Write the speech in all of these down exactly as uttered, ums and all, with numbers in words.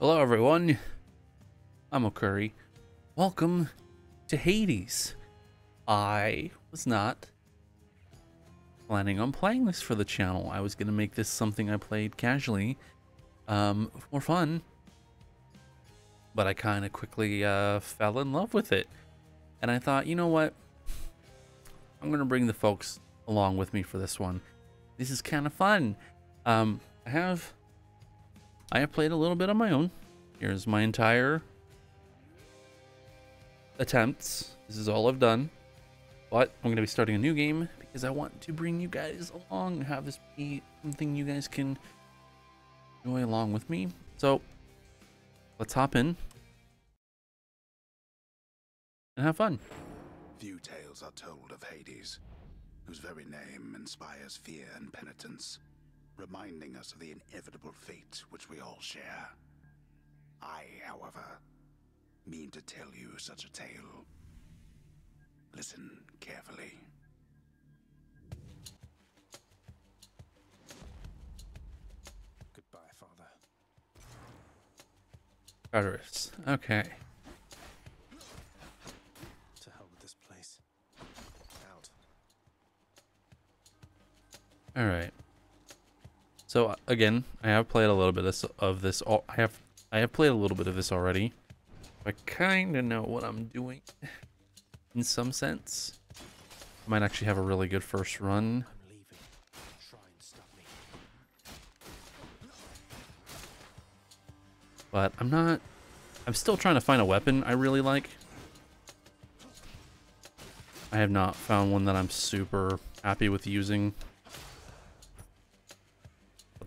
Hello everyone, I'm Okuri. Welcome to Hades. I was not planning on playing this for the channel. I was going to make this something I played casually um, for fun, but I kind of quickly uh, fell in love with it. And I thought, you know what, I'm going to bring the folks along with me for this one. This is kind of fun. Um, I have... I have played a little bit on my own. Here's my entire attempts. This is all I've done. But I'm going to be starting a new game because I want to bring you guys along and have this be something you guys can enjoy along with me. So let's hop in and have fun. Few tales are told of Hades, whose very name inspires fear and penitence, reminding us of the inevitable fate which we all share. I, however, mean to tell you such a tale. Listen carefully. Goodbye, Father. Tartarus. Okay. To hell with this place. Out. All right. So again, I have played a little bit of this. I have I have played a little bit of this already. I kind of know what I'm doing, in some sense. I might actually have a really good first run. I'm leaving. Try and stop me. But I'm not. I'm still trying to find a weapon I really like. I have not found one that I'm super happy with using.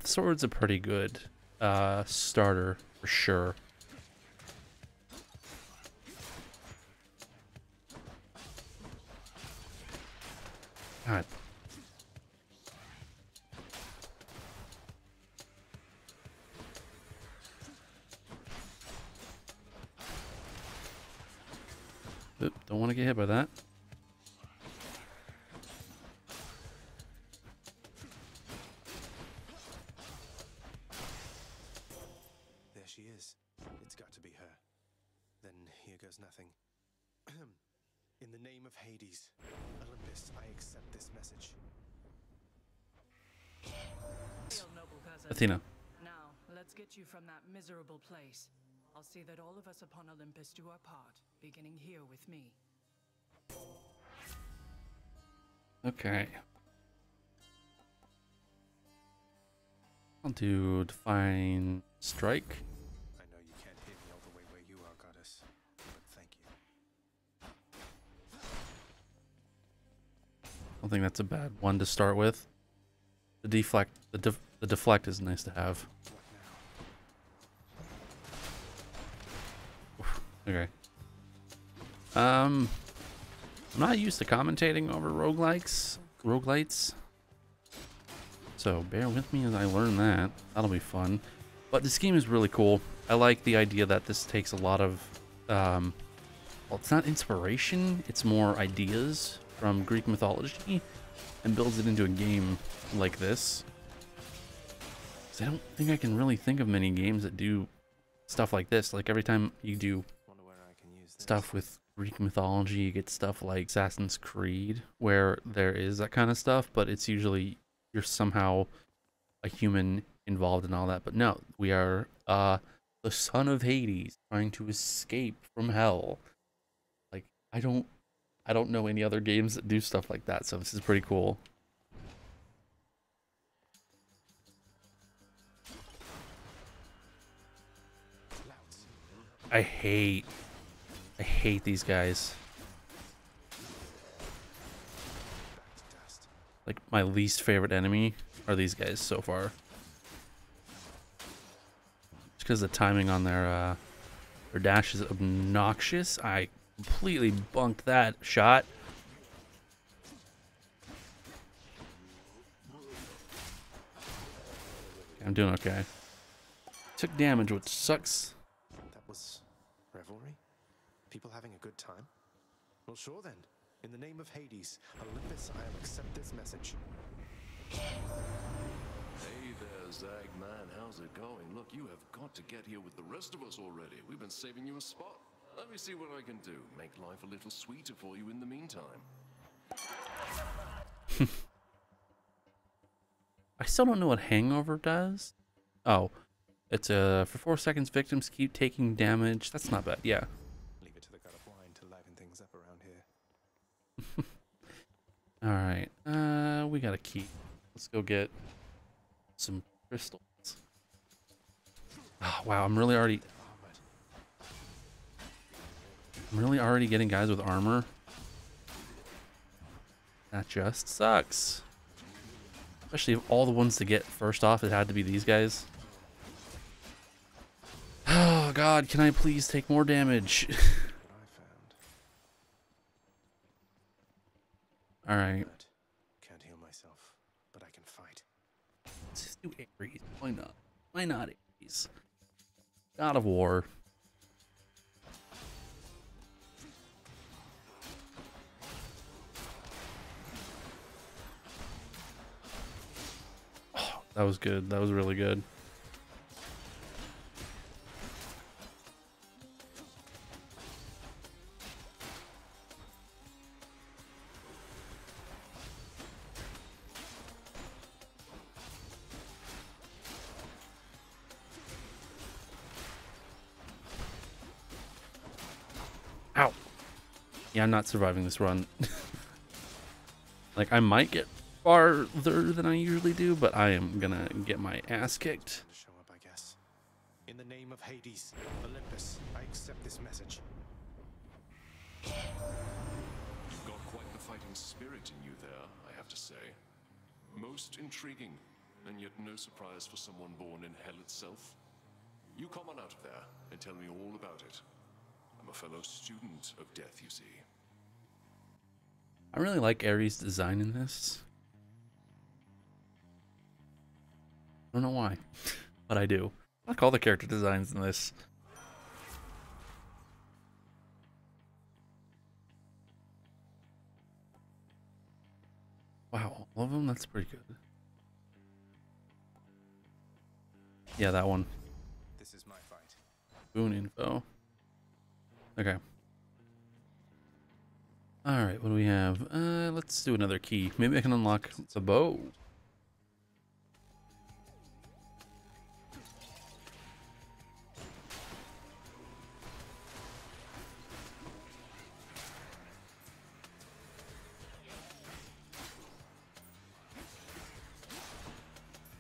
Sword's a pretty good uh, starter for sure. God. Oop, don't want to get hit by that. Athena. Now, let's get you from that miserable place. I'll see that all of us upon Olympus do our part, beginning here with me. Okay. I'll do Divine Strike. I know you can't hit me all the way where you are, Goddess, but thank you. I don't think that's a bad one to start with. The deflect, the def the deflect is nice to have. Oof, okay. Um, I'm not used to commentating over roguelikes, roguelites, so bear with me as I learn that. That'll be fun. But this game is really cool. I like the idea that this takes a lot of, um, well, it's not inspiration. It's more ideas from Greek mythology, and builds it into a game like this. Because I don't think I can really think of many games that do stuff like this. Like every time you do stuff with Greek mythology, you get stuff like Assassin's Creed, where there is that kind of stuff, but it's usually you're somehow a human involved in all that. But no, we are uh, the son of Hades trying to escape from hell. Like, I don't... I don't know any other games that do stuff like that, so this is pretty cool. I hate, I hate these guys. Like, my least favorite enemy are these guys so far. Just because the timing on their, uh, their dash is obnoxious. I... completely bunked that shot. I'm doing okay. Took damage, which sucks. That was revelry? People having a good time? Well, sure then. In the name of Hades, Olympus, I accept this message. Hey there, Zag, man, how's it going? Look, you have got to get here with the rest of us already. We've been saving you a spot. Let me see what I can do. Make life a little sweeter for you in the meantime. I still don't know what hangover does. Oh, it's uh, for four seconds, victims keep taking damage. That's not bad, yeah. Leave it to the god of wine to liven things up around here. Alright, uh, we got a key. Let's go get some crystals. Oh, wow, I'm really already... I'm really already getting guys with armor. That just sucks. Especially of all the ones to get first off, it had to be these guys. Oh god, can I please take more damage? Alright. Can't heal myself, but I can fight. Let's just do Ares. Why not? Why not Ares? God of War. That was good. That was really good. Ow. Yeah, I'm not surviving this run. Like, I might get farther than I usually do, but I am gonna get my ass kicked. Show up, I guess. In the name of Hades, Olympus, I accept this message. You've got quite the fighting spirit in you there, I have to say. Most intriguing, and yet no surprise for someone born in hell itself. You come on out of there and tell me all about it. I'm a fellow student of death, you see. I really like Ares' design in this. I don't know why, but I do. I like all the character designs in this. Wow, all of them? That's pretty good. Yeah, that one. This is my fight. Boon info. Okay. Alright, what do we have? Uh, let's do another key. Maybe I can unlock the bow.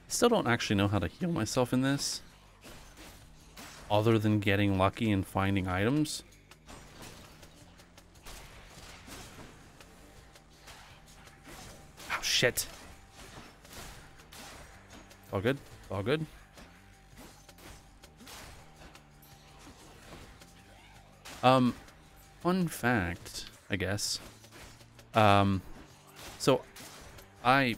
Still don't actually know how to heal myself in this, other than getting lucky and finding items. Oh shit! All good. All good. Um, fun fact, I guess. Um, so I,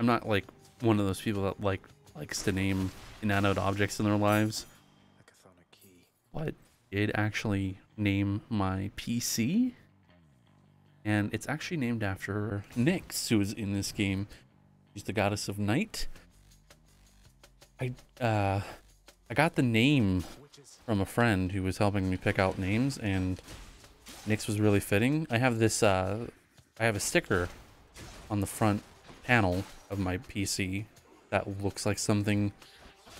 I'm not like one of those people that like likes to name inanimate objects in their lives. But I did actually name my P C, and it's actually named after Nyx, who is in this game. She's the goddess of night. I uh, I got the name from a friend who was helping me pick out names, and Nyx was really fitting. I have this uh, I have a sticker on the front panel of my P C that looks like something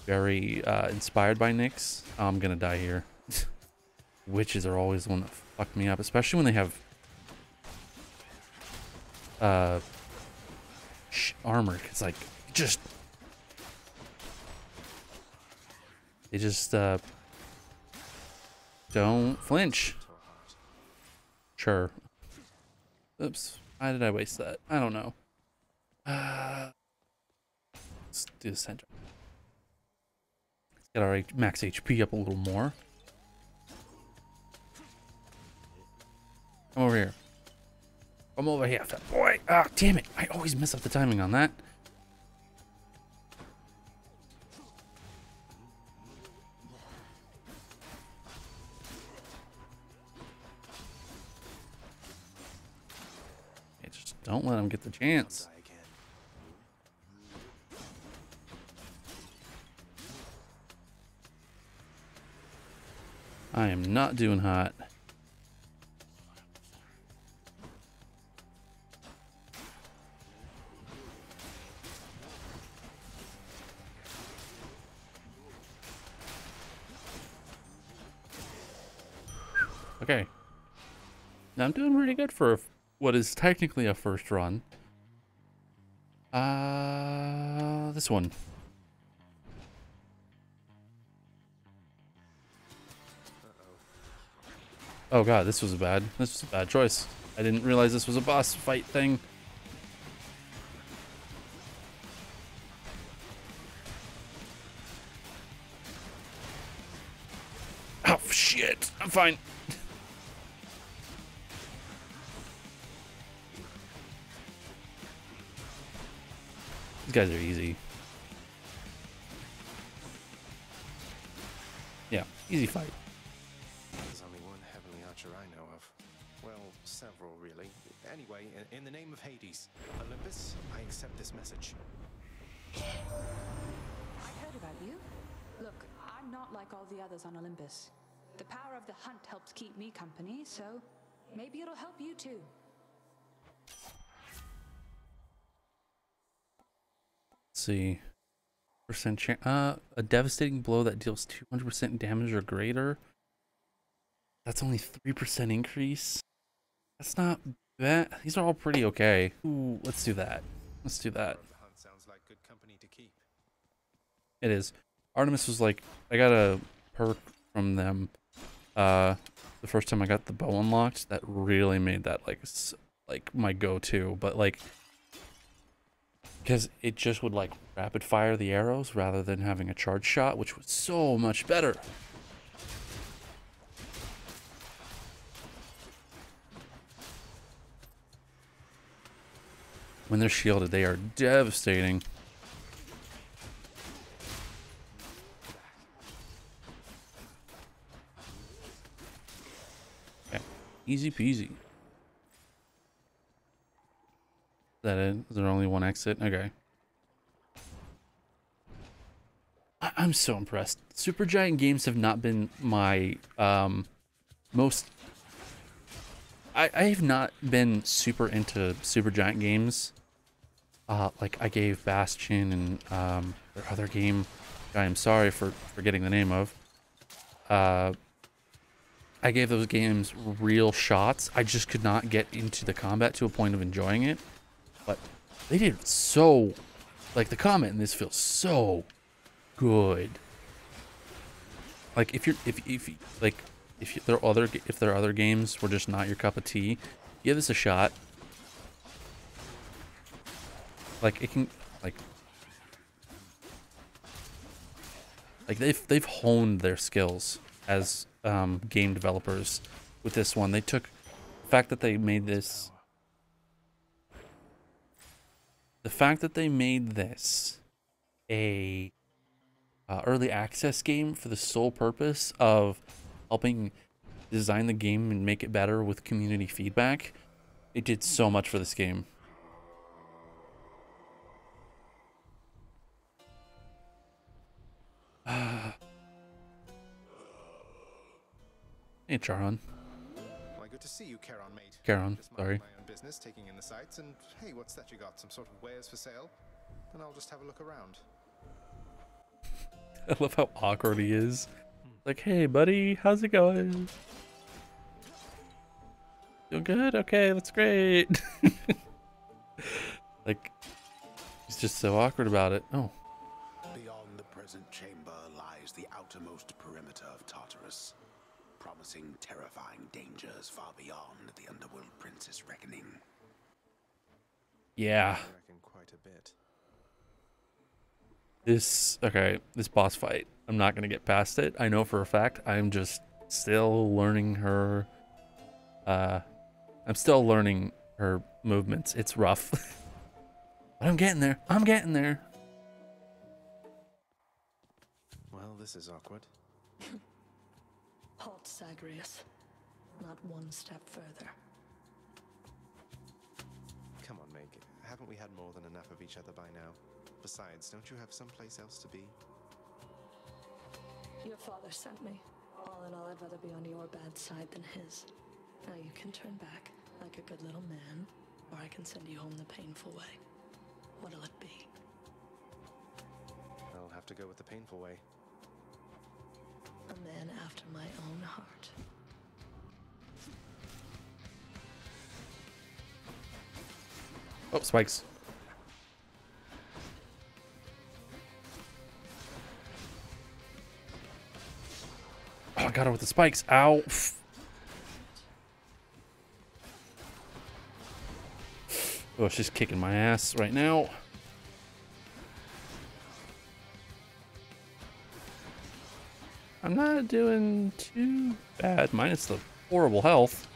very uh, inspired by Nyx. Oh, I'm gonna die here. Witches are always the one that fuck me up, especially when they have uh, sh armor. It's like just they just uh, don't flinch. Sure. Oops. Why did I waste that? I don't know. Uh, let's do the center. Let's get our max H P up a little more. Come over here. Come over here, fat boy. Ah, damn it. I always mess up the timing on that. Okay, just don't let him get the chance. I am not doing hot. Okay. Now I'm doing pretty good for what is technically a first run. Uh, this one. Oh god, this was a bad. This was a bad choice. I didn't realize this was a boss fight thing. Oh shit! I'm fine. These guys are easy. Yeah, easy fight. Several, really. Anyway, in the name of Hades, Olympus, I accept this message. I've heard about you. Look, I'm not like all the others on Olympus. The power of the hunt helps keep me company, so maybe it'll help you too. Let's see. Percent chance. Uh, a devastating blow that deals two hundred percent damage or greater. That's only three percent increase. That's not bad. These are all pretty okay. Ooh, let's do that. Let's do that. Sounds like good company to keep. It is. Artemis was like, I got a perk from them. Uh, the first time I got the bow unlocked, that really made that like, like my go-to. But like, because it just would like rapid fire the arrows rather than having a charge shot, which was so much better. When they're shielded, they are devastating. Okay. Easy peasy. Is that it? Is there only one exit? Okay. I I'm so impressed. Supergiant games have not been my um, most... I, I have not been super into Supergiant games. Uh, like I gave Bastion and um, their other game, I am sorry for forgetting the name of. Uh, I gave those games real shots. I just could not get into the combat to a point of enjoying it. But they did so, like the combat in this feels so good. Like if you're, if if like if you, there other if there are other games were just not your cup of tea, give this a shot. Like it can, like, like they've they've honed their skills as um, game developers with this one. They took the fact that they made this, the fact that they made this a uh, early access game for the sole purpose of helping design the game and make it better with community feedback. It did so much for this game. Hey, Charon. Why, good to see you, Charon, mate. Charon, just sorry. My own business, taking in the sights, and hey, what's that you got? Some sort of wares for sale? Then I'll just have a look around. I love how awkward he is. Like, hey, buddy, how's it going? Doing good? Okay, that's great. Like, he's just so awkward about it. Oh. Beyond the present chamber lies the outermost perimeter of Tartarus. Promising terrifying dangers far beyond the underworld prince's reckoning. Yeah. I reckon quite a bit. This okay, this boss fight. I'm not gonna get past it. I know for a fact. I'm just still learning her uh I'm still learning her movements. It's rough. But I'm getting there. I'm getting there. Well, this is awkward. Halt, Zagreus. Not one step further. Come on, Meg. Haven't we had more than enough of each other by now? Besides, don't you have someplace else to be? Your father sent me. All in all, I'd rather be on your bad side than his. Now you can turn back like a good little man, or I can send you home the painful way. What'll it be? I'll have to go with the painful way. A man after my own heart. Oh, spikes. Oh, I got him with the spikes. Ow. Oh, she's kicking my ass right now. I'm not doing too bad, minus the horrible health.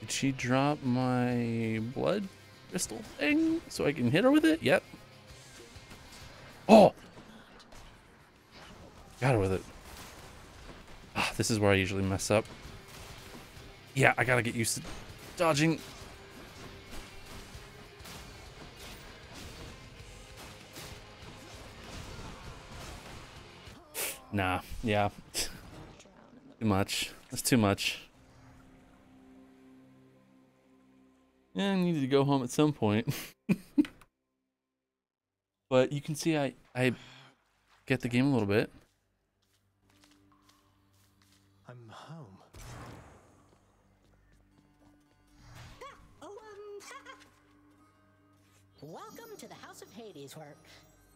Did she drop my blood crystal thing so I can hit her with it? Yep. Oh! Got her with it. Ah, this is where I usually mess up. Yeah, I gotta get used to dodging. Nah, yeah. Too much. That's too much. Yeah, I needed to go home at some point. But you can see I, I get the game a little bit. I'm home. Welcome to the House of Hades, where...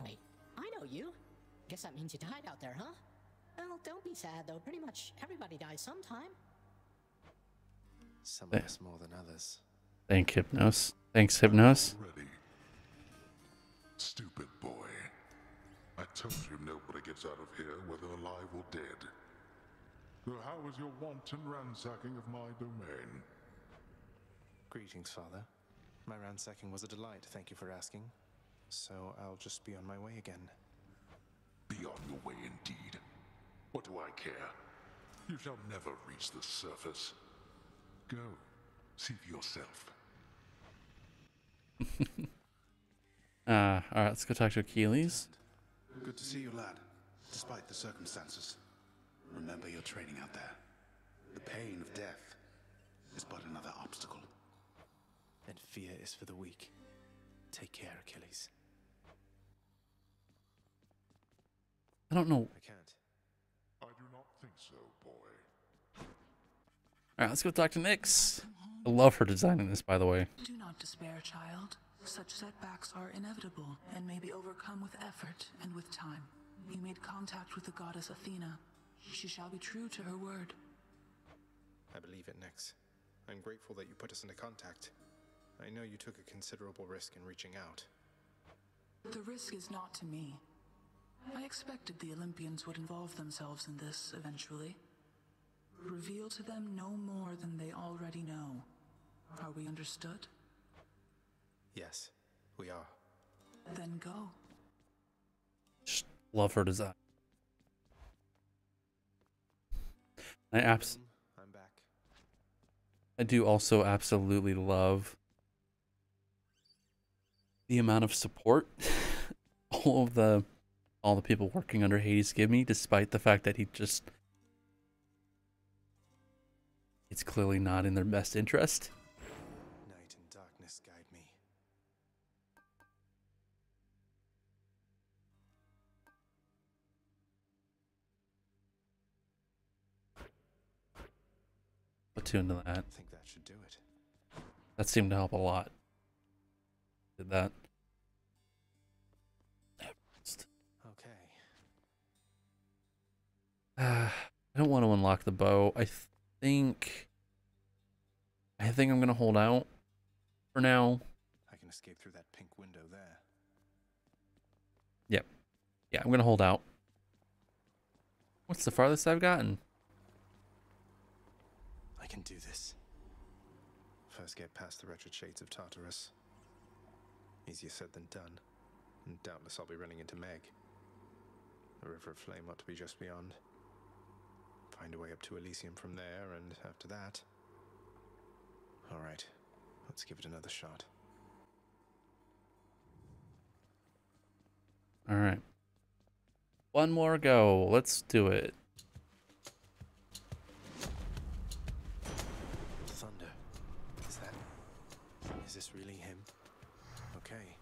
Wait, I know you. Guess that means you died out there, huh? Well, don't be sad, though. Pretty much everybody dies sometime. Some of us more than others. Thank Hypnos. Thanks, Hypnos. Ready. Stupid boy. I told you nobody gets out of here, whether alive or dead. So how was your wanton ransacking of my domain? Greetings, Father. My ransacking was a delight, thank you for asking. So I'll just be on my way again. Be on your way indeed. What do I care? You shall never reach the surface. Go. See for yourself. uh, Alright, let's go talk to Achilles. Good to see you, lad. Despite the circumstances, remember your training out there. The pain of death is but another obstacle. And fear is for the weak. Take care, Achilles. I don't know. I can't. I do not think so, boy. Alright, let's go talk to Nyx. I love her designing this, by the way. Do not despair, child. Such setbacks are inevitable and may be overcome with effort and with time. You made contact with the goddess Athena. She shall be true to her word. I believe it, Nyx. I'm grateful that you put us into contact. I know you took a considerable risk in reaching out. The risk is not to me. I expected the Olympians would involve themselves in this eventually. Reveal to them no more than they already know. Are we understood? Yes, we are. Then go. Just love her design. I abs. I'm back. I do also absolutely love the amount of support all of the all the people working under Hades give me, despite the fact that he just. It's clearly not in their best interest. Night and darkness guide me. Platoon to that. I think that should do it. That seemed to help a lot. Did that. Okay. Uh, I don't want to unlock the bow. I. Th I think I think I'm gonna hold out for now. I can escape through that pink window there. Yep. Yeah, I'm gonna hold out. What's the farthest I've gotten? I can do this. First get past the wretched shades of Tartarus. Easier said than done. And doubtless I'll be running into Meg. The river of flame ought to be just beyond. I find a way up to Elysium from there, and after that... All right, let's give it another shot. All right. One more go. Let's do it. Thunder. Is that... Is this really him? Okay.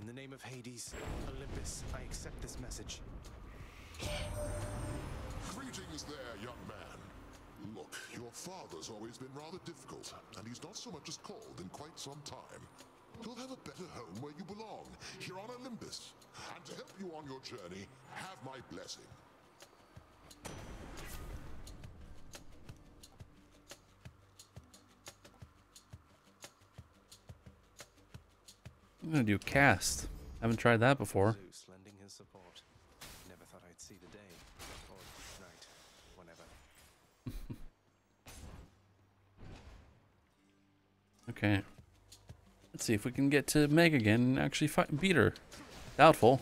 In the name of Hades, Olympus, I accept this message. Greetings there, young man. Look, your father's always been rather difficult, and he's not so much as called in quite some time. You'll have a better home where you belong, here on Olympus. And to help you on your journey, have my blessing. I'm gonna do cast. I haven't tried that before. Zeus lending his support. Never thought I'd see the day or night, whenever. Okay. Let's see if we can get to Meg again and actually fight and beat her. Doubtful.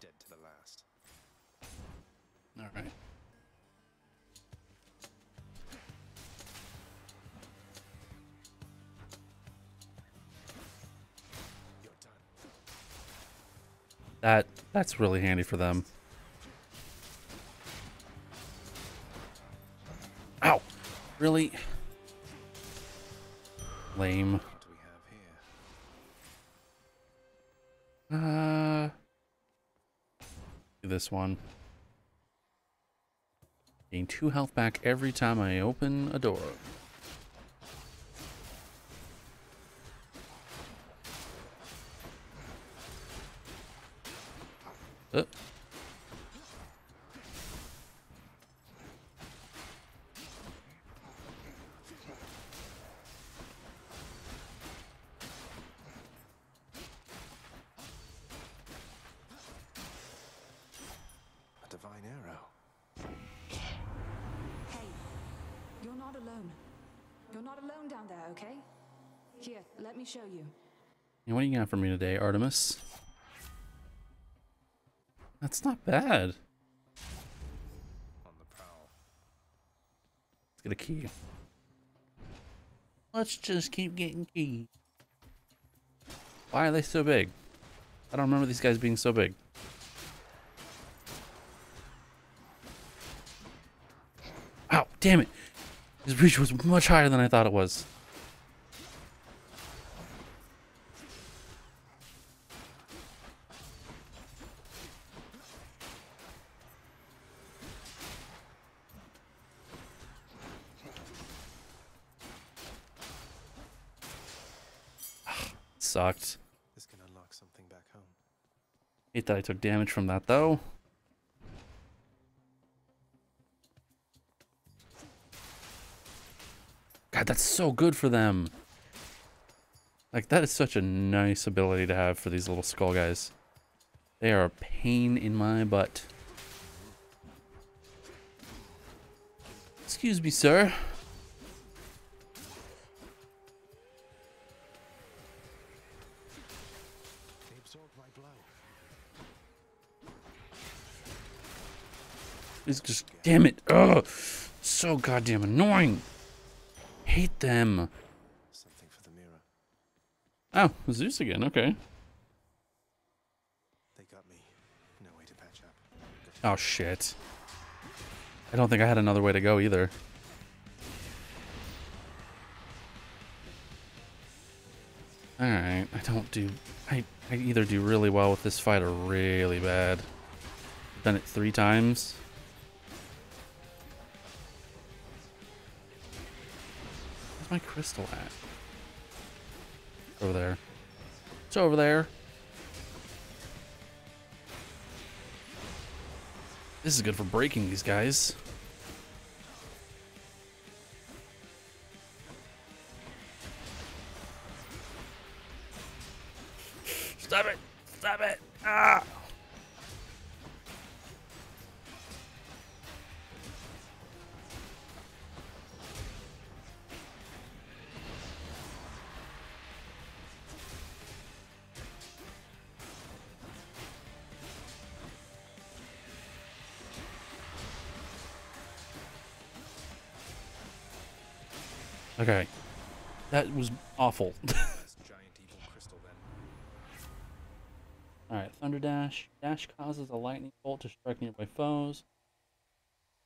Dead to the last. All right. That, that's really handy for them. Ow! Really? Lame. Uh, do this one. Gain two health back every time I open a door. Uh. A divine arrow. Hey, you're not alone. You're not alone down there, okay? Here, let me show you. Hey, what do you got for me today, Artemis? That's not bad. On the prowl. Let's get a key. Let's just keep getting keys. Why are they so big? I don't remember these guys being so big. Ow, damn it. His reach was much higher than I thought it was. Sucked. This can unlock something back home. Hate that I took damage from that though. God, that's so good for them. Like, that is such a nice ability to have for these little skull guys. They are a pain in my butt. Excuse me, sir. It's just, damn it. Ugh. So goddamn annoying. Hate them. Something for the mirror. Oh, Zeus again. Okay. They got me. No way to patch up. Oh shit. I don't think I had another way to go either. All right. I don't do I I either do really well with this fight or really bad. I've done it three times. My crystal hat over there. It's over there. This is good for breaking these guys. Stop it! Stop it! Ah! Okay. That was awful. Alright, Thunder Dash. Dash causes a lightning bolt to strike nearby foes.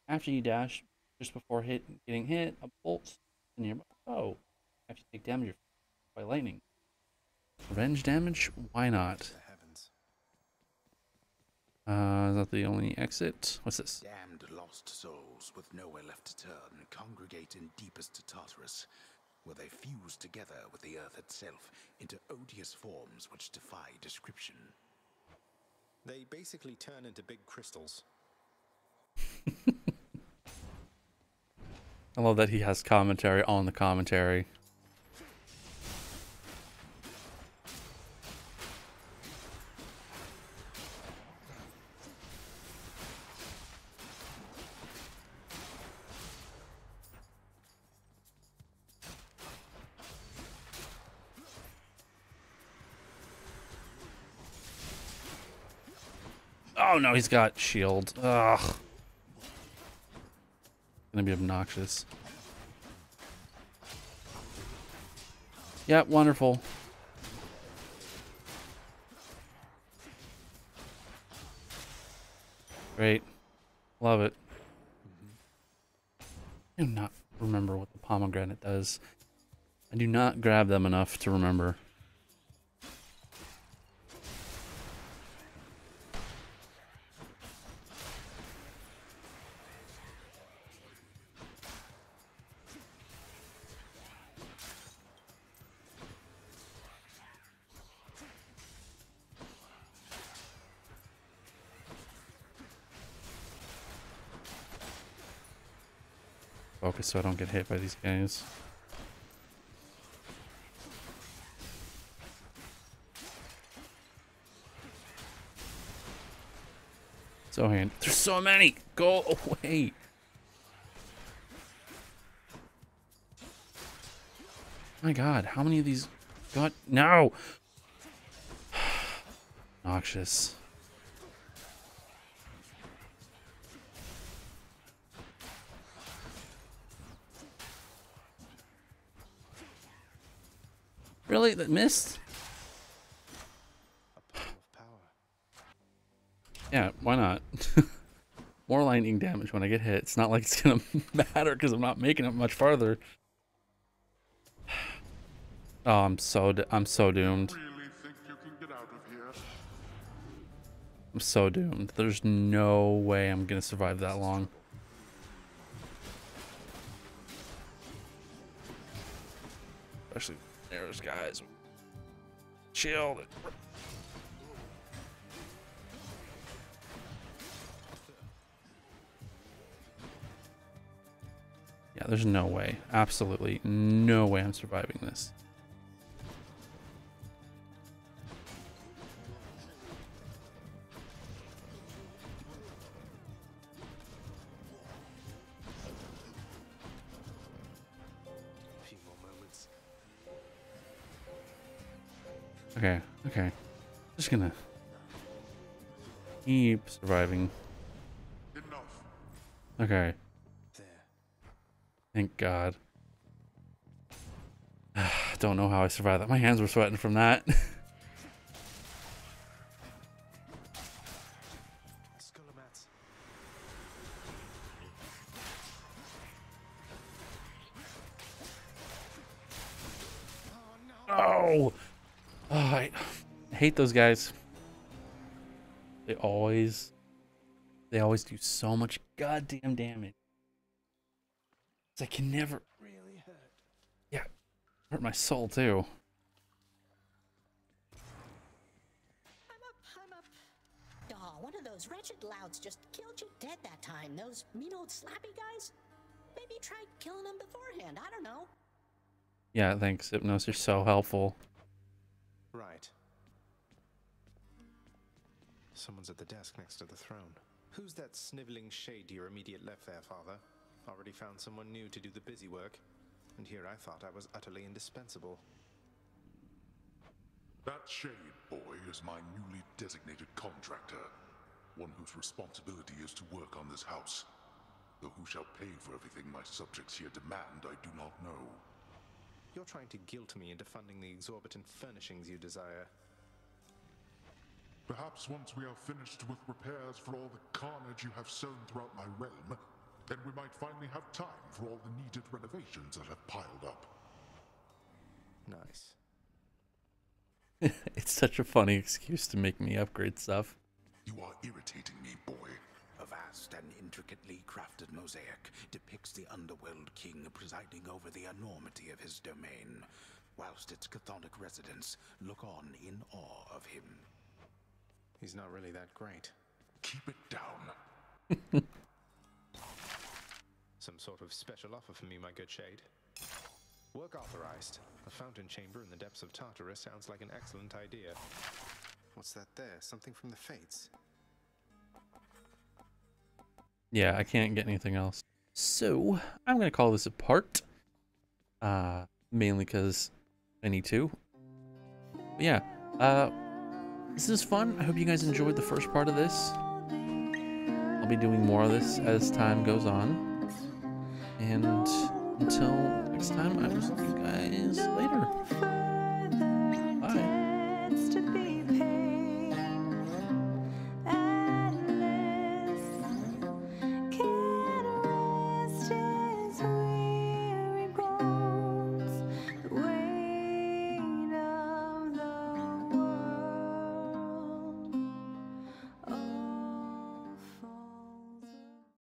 After you dash, just before hit getting hit, a bolt strikes a nearby foe. After you take damage by lightning. Revenge damage? Why not? Uh, is that the only exit? What's this? Damned lost souls with nowhere left to turn congregate in deepest Tartarus, where they fuse together with the earth itself into odious forms which defy description. They basically turn into big crystals. I love that he has commentary on the commentary. Oh no, he's got shield. Ugh. It's gonna be obnoxious. Yeah, wonderful. Great. Love it. I do not remember what the pomegranate does. I do not grab them enough to remember. Focus so I don't get hit by these guys. So hand. There's so many! Go away! My god, how many of these got no! Noxious. Really? That missed? Yeah, why not? More lightning damage when I get hit. It's not like it's gonna matter because I'm not making it much farther. Oh, I'm so d I'm so doomed. I'm so doomed. There's no way I'm gonna survive that long. Especially. There's guys. Chill. Yeah, there's no way. Absolutely no way I'm surviving this. Okay, okay. Just gonna keep surviving. Okay. Thank God. Don't know how I survived that. My hands were sweating from that. Oh! Oh, I hate those guys. They always, they always do so much goddamn damage. I can never really hurt. Yeah, hurt my soul too. I'm up, I'm up. Oh, one of those wretched louts just killed you dead that time. Those mean old slappy guys. Maybe try killing them beforehand. I don't know. Yeah, thanks, Hypnos. You're so helpful. Right. Someone's at the desk next to the throne. Who's that sniveling shade to your immediate left there, Father? Already found someone new to do the busy work, and here I thought I was utterly indispensable. That shade boy is my newly designated contractor, one whose responsibility is to work on this house. Though who shall pay for everything my subjects here demand, I do not know. You're trying to guilt me into funding the exorbitant furnishings you desire. Perhaps once we are finished with repairs for all the carnage you have sown throughout my realm, then we might finally have time for all the needed renovations that have piled up. Nice. It's such a funny excuse to make me upgrade stuff. You are irritating me, boy. A vast and intricately crafted mosaic depicts the underworld king presiding over the enormity of his domain, whilst its chthonic residents look on in awe of him. He's not really that great. Keep it down. Some sort of special offer for me, my good shade. Work authorized. A fountain chamber in the depths of Tartarus sounds like an excellent idea. What's that there? Something from the Fates? Yeah, I can't get anything else. So, I'm going to call this a part. Uh, mainly because I need to. But yeah. Uh... This is fun. I hope you guys enjoyed the first part of this. I'll be doing more of this as time goes on. And until next time, I will see you guys later.